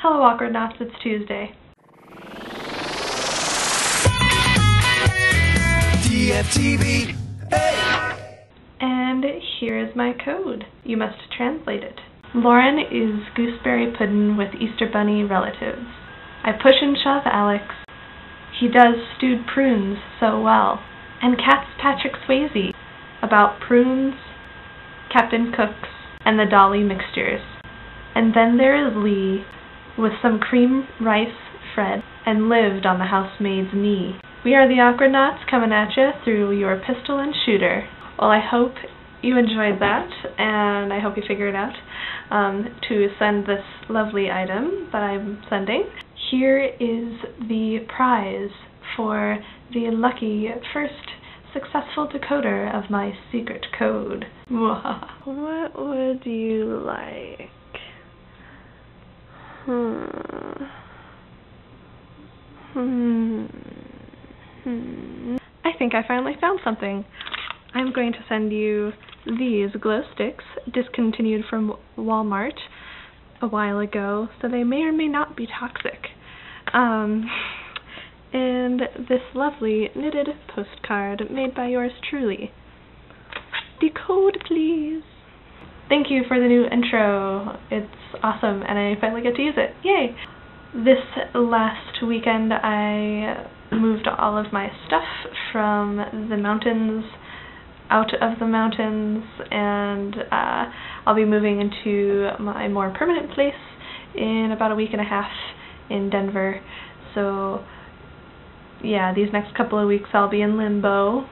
Hello Awkwardnauts, it's Tuesday. DFTBA. And here is my code. You must translate it. Lauren is gooseberry pudding with Easter bunny relatives. I push and shove Alex. He does stewed prunes so well. And Cat's Patrick Swayze about prunes, Captain Cook's, and the Dolly mixtures. And then there is Lee, with some cream rice Fred, and lived on the housemaid's knee. We are the Awkwardnauts coming at you through your pistol and shooter. Well, I hope you enjoyed that, and I hope you figured out to send this lovely item that I'm sending. Here is the prize for the lucky first successful decoder of my secret code. What would you like? I think I finally found something. I'm going to send you these glow sticks, discontinued from Walmart a while ago, so they may or may not be toxic. And this lovely knitted postcard made by yours truly. Decode, please. Thank you for the new intro. It's awesome, and I finally get to use it. Yay! This last weekend, I moved all of my stuff from the mountains out of the mountains, and I'll be moving into my more permanent place in about a week and a half in Denver. So, yeah, these next couple of weeks I'll be in limbo.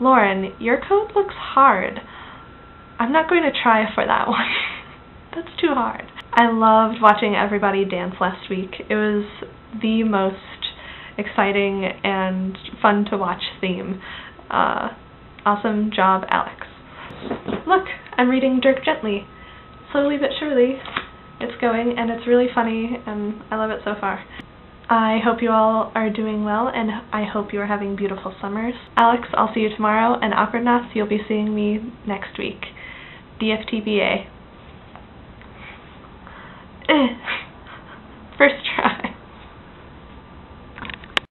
Lauren, your code looks hard. I'm not going to try for that one. That's too hard. I loved watching everybody dance last week. It was the most exciting and fun to watch theme. Awesome job, Alex. Look, I'm reading Dirk Gently. Slowly but surely, it's going, and it's really funny, and I love it so far. I hope you all are doing well, and I hope you are having beautiful summers. Alex, I'll see you tomorrow, and Awkwardnauts, you'll be seeing me next week. DFTBA.